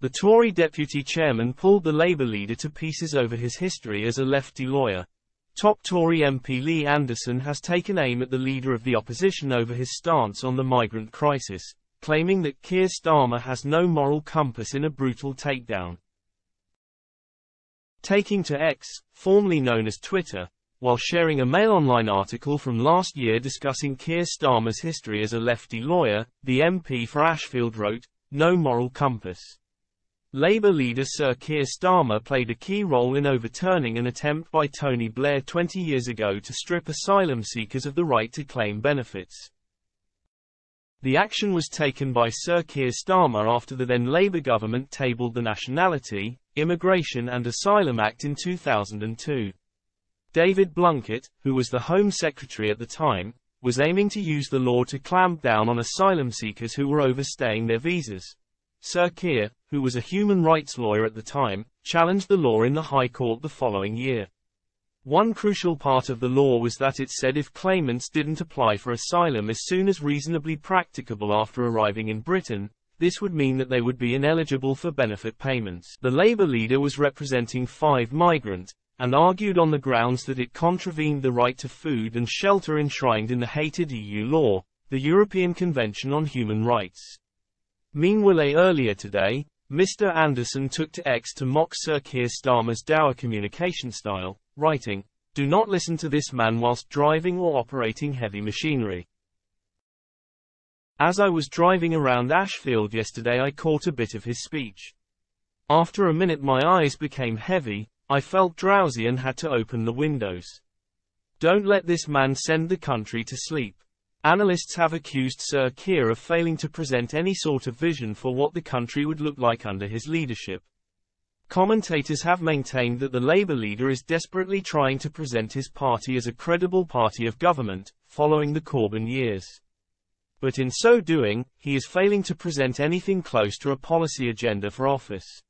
The Tory deputy chairman pulled the Labour leader to pieces over his history as a lefty lawyer. Top Tory MP Lee Anderson has taken aim at the leader of the opposition over his stance on the migrant crisis, claiming that Keir Starmer has no moral compass in a brutal takedown. Taking to X, formerly known as Twitter, while sharing a Mail Online article from last year discussing Keir Starmer's history as a lefty lawyer, the MP for Ashfield wrote, "No moral compass." Labour leader Sir Keir Starmer played a key role in overturning an attempt by Tony Blair 20 years ago to strip asylum seekers of the right to claim benefits. The action was taken by Sir Keir Starmer after the then Labour government tabled the Nationality, Immigration and Asylum Act in 2002. David Blunkett, who was the Home Secretary at the time, was aiming to use the law to clamp down on asylum seekers who were overstaying their visas. Sir Keir, who was a human rights lawyer at the time, challenged the law in the High Court the following year. One crucial part of the law was that it said if claimants didn't apply for asylum as soon as reasonably practicable after arriving in Britain, this would mean that they would be ineligible for benefit payments. The Labour leader was representing 5 migrants, and argued on the grounds that it contravened the right to food and shelter enshrined in the hated EU law, the European Convention on Human Rights. Meanwhile, earlier today, Mr. Anderson took to X to mock Sir Keir Starmer's dour communication style, writing, "Do not listen to this man whilst driving or operating heavy machinery. As I was driving around Ashfield yesterday, I caught a bit of his speech. After a minute my eyes became heavy, I felt drowsy and had to open the windows. Don't let this man send the country to sleep." Analysts have accused Sir Keir of failing to present any sort of vision for what the country would look like under his leadership. Commentators have maintained that the Labour leader is desperately trying to present his party as a credible party of government, following the Corbyn years. But in so doing, he is failing to present anything close to a policy agenda for office.